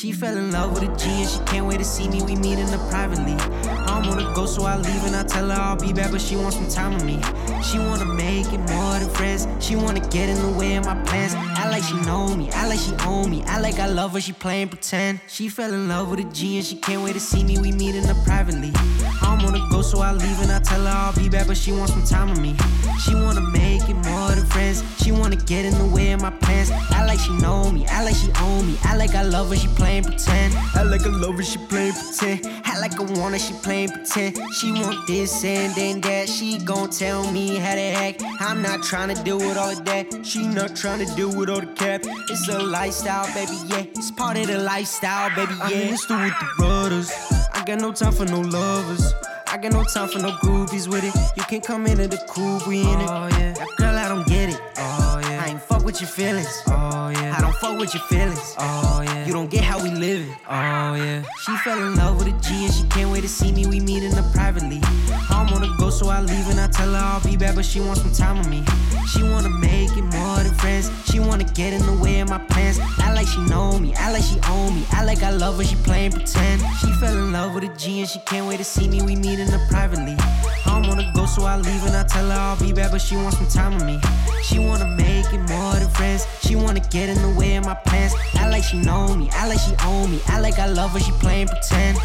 She fell in love with a G and she can't wait to see me. We meeting up privately. I don't wanna go, so I leave and I tell her I'll be back, but she wants some time with me. She wanna make it more than friends. She wanna get in the way of my plans. Act like she know me, act like she own me, act like I love her, she playing pretend. She fell in love with a G and she can't wait to see me. We meeting up privately. I don't wanna go, so I leave and I tell her I'll be back, but she wants some time with me. She wanna make it more than friends. She wanna get in the way of my plans. Act like she know me, act like she own me, act like I love her, she playing pretend. Act like I love her, she playing pretend. Act like I want her, she playing pretend. She want this and then that. She gon' tell me how to act. I'm not tryna deal with all of that. She not tryna deal with all the cap. It's a lifestyle, baby, yeah. It's part of the lifestyle, baby, yeah. I'm in the store with the brothers. I got no time for no lovers. I got no time for no groupies with it. You can't come into the coupe, we in it. Oh, yeah. That girl, I don't get it. Oh, yeah. I ain't fuck with your feelings. Oh, yeah. I don't fuck with your feelings. Oh, yeah. You don't get how we live it. Oh, yeah. She fell in love with a G and she can't wait to see me. We meeting up privately. I don't wanna go, so I leave and I tell her I'll be back, but she wants some time with me. She wanna make it more than friends. She wanna get in the way of my plans. Act like she know me, act like she own me, act like I love her, she playing pretend. She fell in love with a G and she can't wait to see me. We meeting up privately. I don't wanna go, so I leave and I tell her I'll be back, but she wants some time with me. She wanna make it more than friends. She wanna get in the way of my plans. Act like she know me, act like she own me, act like I love her, she playing pretend.